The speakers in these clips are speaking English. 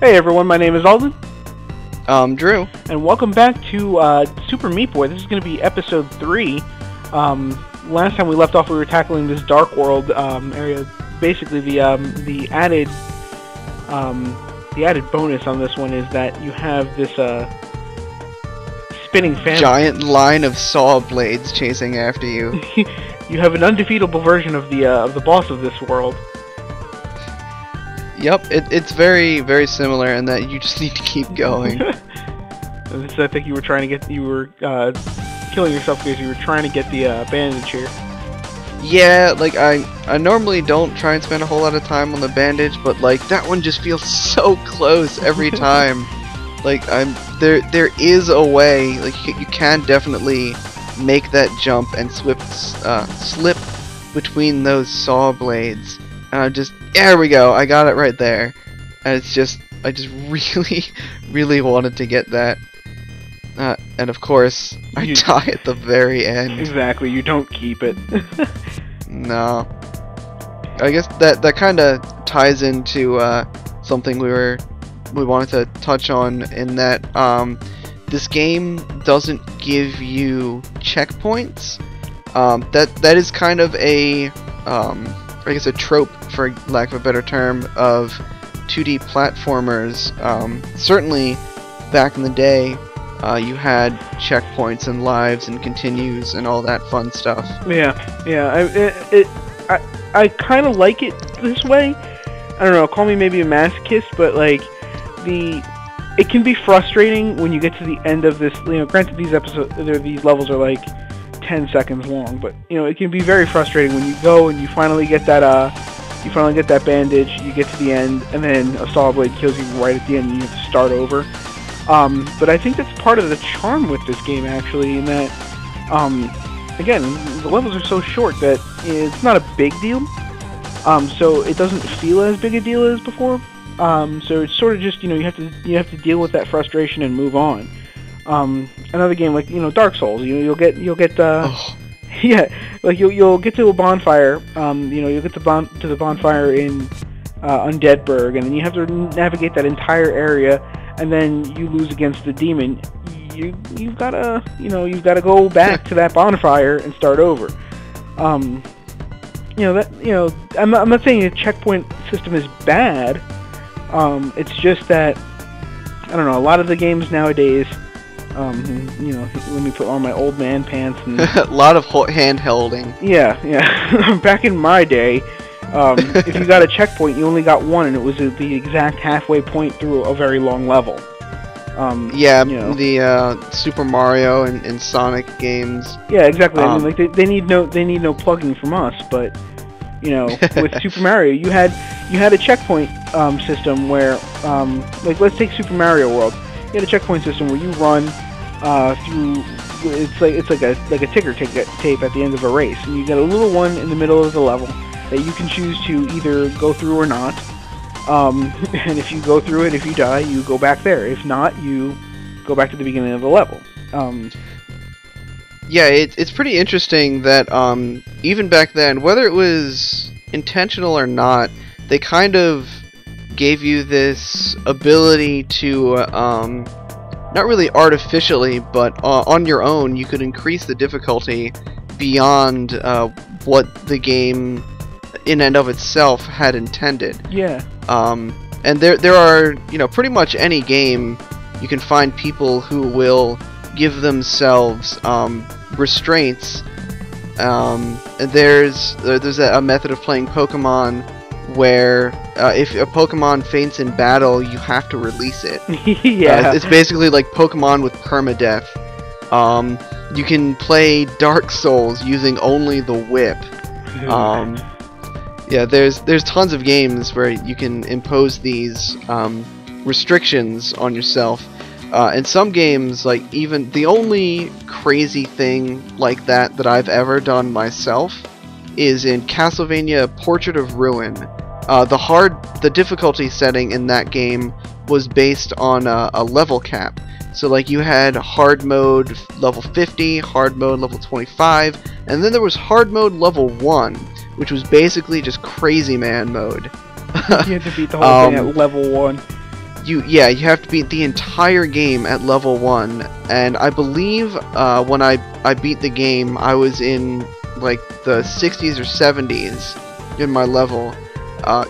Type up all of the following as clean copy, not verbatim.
Hey everyone, my name is Alden. Drew. And welcome back to Super Meat Boy. This is going to be episode 3. Last time we left off, we were tackling this Dark World area. Basically, the added bonus on this one is that you have this spinning fan. Giant line of saw blades chasing after you. You have an undefeatable version of the boss of this world. Yep, it's very, very similar in that you just need to keep going. So I think you were killing yourself because you were trying to get the bandage here. Yeah, like I normally don't try and spend a whole lot of time on the bandage, but like that one just feels so close every time. Like there is a way. Like you can definitely make that jump and slip between those saw blades. And I'm just, there we go, I got it right there. And it's just, I just really, really wanted to get that. And of course, I die at the very end. Exactly, you don't keep it. No. I guess that kind of ties into something we wanted to touch on, in that this game doesn't give you checkpoints. That is kind of a... I guess a trope, for lack of a better term, of 2D platformers. Certainly, back in the day, you had checkpoints and lives and continues and all that fun stuff. Yeah. I kind of like it this way. I don't know. Call me maybe a masochist, but like it can be frustrating when you get to the end of this. You know, granted, these levels are like 10 seconds long, but you know, it can be very frustrating when you go and you finally get that bandage, you get to the end, and then a saw blade kills you right at the end and you have to start over. But I think that's part of the charm with this game, actually, in that again, the levels are so short that it's not a big deal, so it doesn't feel as big a deal as before. So it's sort of just, you know, you have to deal with that frustration and move on. Another game like, you know, Dark Souls, you'll get to a bonfire, you'll get to the bonfire in Undeadburg, and then you have to navigate that entire area, and then you lose against the demon. You've got to go back to that bonfire and start over. I'm not saying a checkpoint system is bad. It's just that, I don't know, a lot of the games nowadays, let me put on my old man pants. And a lot of hand-holding. Yeah. Back in my day, if you got a checkpoint, you only got one, and it was the exact halfway point through a very long level. The Super Mario and Sonic games. Yeah, exactly. I mean, like they need no plugging from us, but you know, with Super Mario, you had a checkpoint system where, like, let's take Super Mario World. You had a checkpoint system where you run through. It's like a ticker tape at the end of a race, and you get a little one in the middle of the level that you can choose to either go through or not. And if you go through it, if you die, you go back there. If not, you go back to the beginning of the level. Yeah, it's pretty interesting that even back then, whether it was intentional or not, they kind of gave you this ability to, not really artificially, but on your own, you could increase the difficulty beyond what the game, in and of itself, had intended. Yeah. And there are, you know, pretty much any game, you can find people who will give themselves restraints. And there's a method of playing Pokemon where if a Pokemon faints in battle, you have to release it. Yeah. It's basically like Pokemon with permadeath. You can play Dark Souls using only the whip. Yeah, there's tons of games where you can impose these restrictions on yourself. In some games, like, even the only crazy thing like that I've ever done myself is in Castlevania Portrait of Ruin. The difficulty setting in that game was based on a level cap. So like you had hard mode level 50, hard mode level 25, and then there was hard mode level 1, which was basically just crazy man mode. You had to beat the whole thing at level 1. You have to beat the entire game at level 1, and I believe when I beat the game, I was in like the 60s or 70s in my level.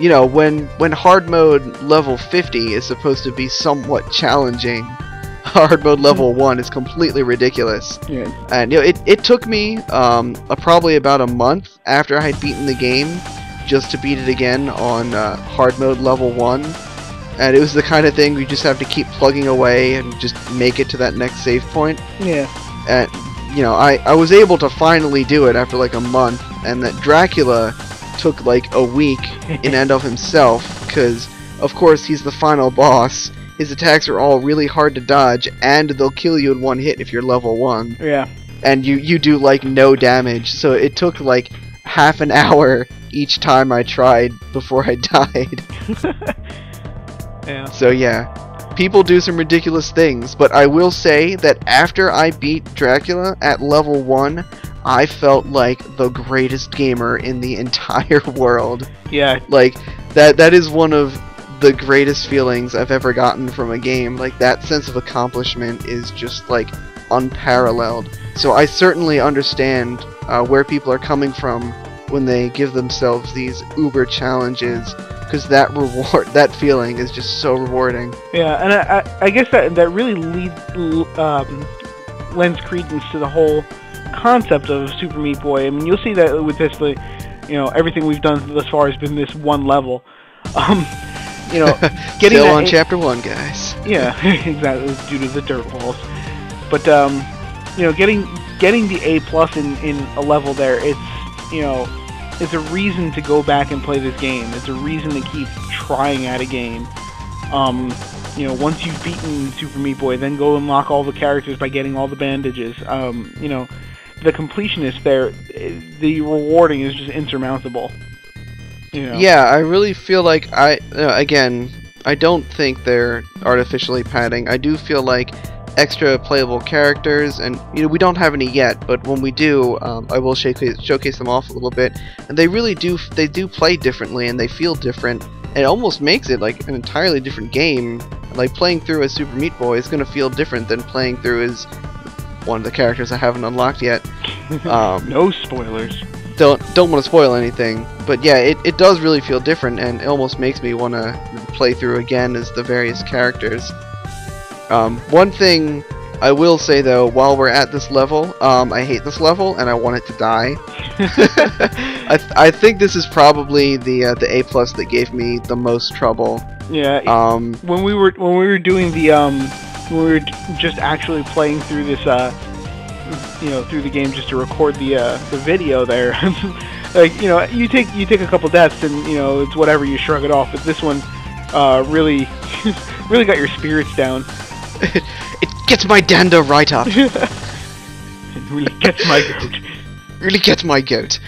You know, when hard mode level 50 is supposed to be somewhat challenging, hard mode level 1 is completely ridiculous. Yeah. And you know, it took me probably about a month after I had beaten the game just to beat it again on hard mode level 1. And it was the kind of thing you just have to keep plugging away and just make it to that next save point. Yeah. And you know, I was able to finally do it after like a month, and that Dracula took like a week in and of himself, because of course he's the final boss. His attacks are all really hard to dodge, and they'll kill you in one hit if you're level 1. Yeah. And you do, like, no damage, so it took, like, half an hour each time I tried before I died. Yeah. So, yeah. People do some ridiculous things, but I will say that after I beat Dracula at level 1, I felt like the greatest gamer in the entire world. Yeah. Like, that is one of the greatest feelings I've ever gotten from a game. Like, that sense of accomplishment is just, like, unparalleled. So I certainly understand where people are coming from when they give themselves these uber challenges, because that feeling is just so rewarding. Yeah, and I guess that really lends credence to the whole concept of Super Meat Boy. I mean, you'll see that with this, like, you know, everything we've done thus far has been this one level. You know, getting still on chapter 1, guys. Yeah, exactly, due to the dirt walls. But you know, getting the A+ in a level there, it's, you know, it's a reason to go back and play this game. It's a reason to keep trying at a game. You know, once you've beaten Super Meat Boy, then go unlock all the characters by getting all the bandages. You know, the completionist there, the rewarding is just insurmountable. You know. Yeah, I really feel like I don't think they're artificially padding. I do feel like extra playable characters, and you know, we don't have any yet, but when we do, I will showcase them off a little bit. And they really do play differently, and they feel different. It almost makes it like an entirely different game. Like, playing through as Super Meat Boy is going to feel different than playing through as one of the characters I haven't unlocked yet. No spoilers. Don't want to spoil anything, but yeah, it does really feel different, and it almost makes me want to play through again as the various characters. One thing I will say though, while we're at this level, I hate this level and I want it to die. I think this is probably the A+ that gave me the most trouble. Yeah. When we were doing the when we were just actually playing through this you know, through the game just to record the video there. Like, you know, you take a couple deaths and, you know, it's whatever, you shrug it off, but this one really really got your spirits down. It gets my dander right up. It really gets my goat. Really gets my goat.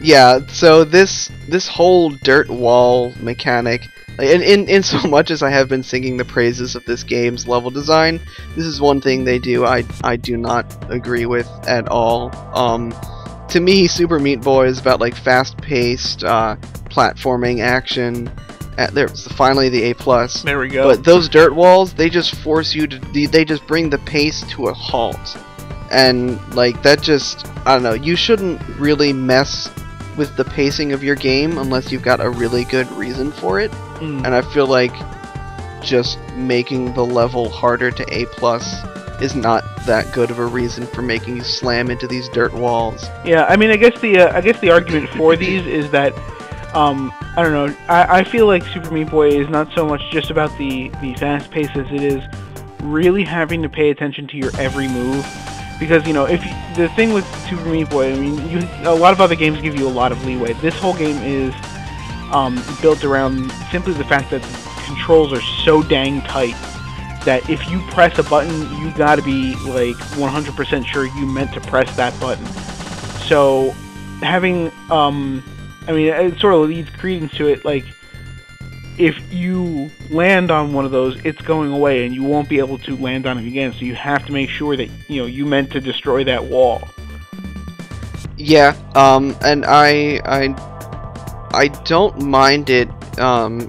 Yeah, so this whole dirt wall mechanic, and in so much as I have been singing the praises of this game's level design, this is one thing they do I do not agree with at all. To me, Super Meat Boy is about like fast-paced platforming action. There's finally the A+. There we go. But those dirt walls, they just force you to. They just bring the pace to a halt, and like that just, I don't know. You shouldn't really mess with the pacing of your game unless you've got a really good reason for it. And I feel like just making the level harder to A+ is not that good of a reason for making you slam into these dirt walls. Yeah, I mean, I guess the argument for these is that I don't know. I feel like Super Meat Boy is not so much just about the fast pace as it is really having to pay attention to your every move, because you know, the thing with Super Meat Boy, I mean, a lot of other games give you a lot of leeway. This whole game is built around simply the fact that the controls are so dang tight that if you press a button, you gotta be like 100% sure you meant to press that button. So having, I mean, it sort of leads credence to it, like, if you land on one of those, it's going away and you won't be able to land on it again. So you have to make sure that, you know, you meant to destroy that wall. Yeah, and I don't mind it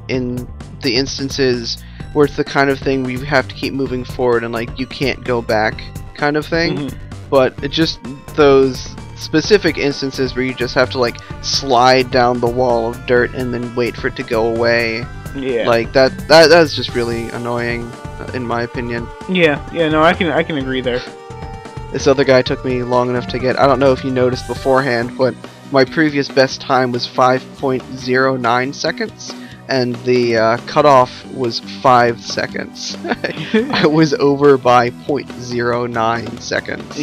in the instances where it's the kind of thing where you have to keep moving forward and, like, you can't go back kind of thing. Mm-hmm. But it just those specific instances where you just have to, like, slide down the wall of dirt and then wait for it to go away. Yeah. Like, that's just really annoying, in my opinion. Yeah, yeah, no, I can agree there. This other guy took me long enough to get, I don't know if you noticed beforehand, but my previous best time was 5.09 seconds, and the cutoff was 5 seconds. I was over by 0.09 seconds.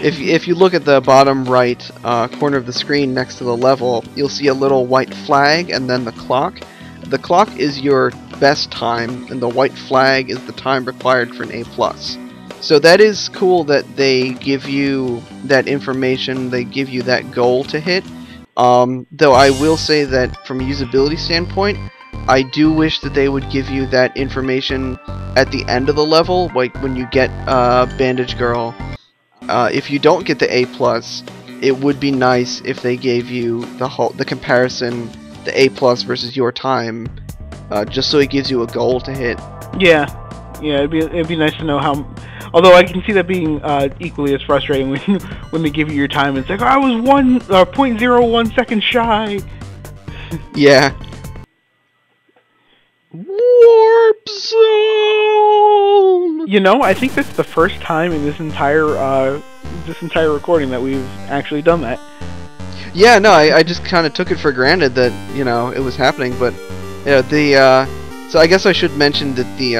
If you look at the bottom right corner of the screen next to the level, you'll see a little white flag and then the clock. The clock is your best time, and the white flag is the time required for an A+. So that is cool that they give you that information, they give you that goal to hit. Though I will say that from a usability standpoint, I do wish that they would give you that information at the end of the level, like when you get Bandage Girl. If you don't get the A+, it would be nice if they gave you the comparison, the A+ versus your time, just so it gives you a goal to hit. Yeah. Yeah, it'd be nice to know how. Although I can see that being equally as frustrating when they give you your time. It's like, oh, I was 0.01 seconds shy. Yeah. Warp zone. You know, I think that's the first time in this entire recording that we've actually done that. Yeah, no, I just kind of took it for granted that, you know, it was happening, but you know, so I guess I should mention that the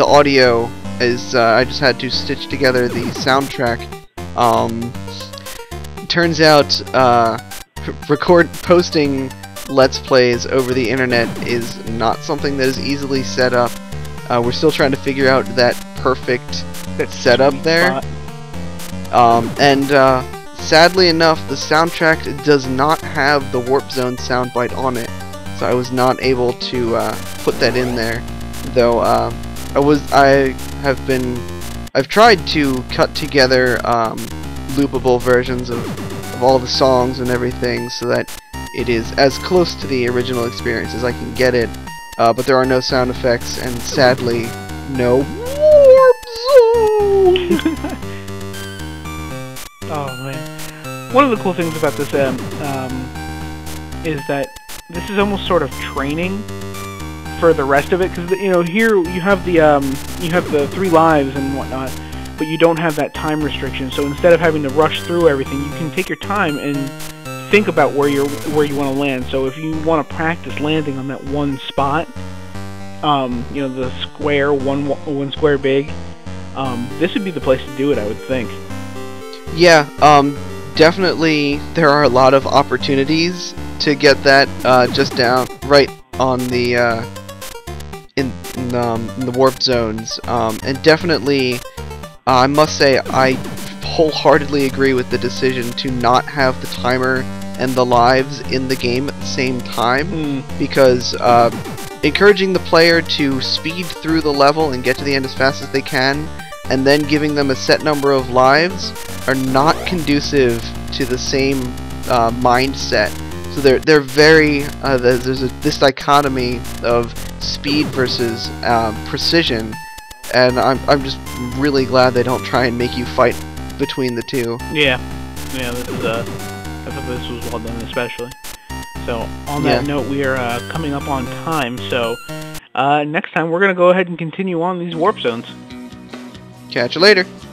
audio is, I just had to stitch together the soundtrack. Turns out posting Let's Plays over the internet is not something that is easily set up. We're still trying to figure out that perfect setup there. And sadly enough, the soundtrack does not have the Warp Zone soundbite on it. So I was not able to put that in there, though I've tried to cut together loopable versions of all the songs and everything so that it is as close to the original experience as I can get it, but there are no sound effects and sadly no Warp Zone! Oh man. One of the cool things about this is that this is almost sort of training for the rest of it, because, you know, here you have the 3 lives and whatnot, but you don't have that time restriction. So instead of having to rush through everything, you can take your time and think about where you want to land. So if you want to practice landing on that one spot, you know, the square, one square big, this would be the place to do it, I would think. Yeah, definitely there are a lot of opportunities to get that just down right on the in the warp zones, and definitely I must say I wholeheartedly agree with the decision to not have the timer and the lives in the game at the same time, because encouraging the player to speed through the level and get to the end as fast as they can, and then giving them a set number of lives are not conducive to the same mindset. So they're very there's this dichotomy of speed versus precision, and I'm just really glad they don't try and make you fight between the two. Yeah, yeah. This is I thought this was well done, especially. So on that note, we are coming up on time. So next time we're gonna go ahead and continue on these warp zones. Catch you later.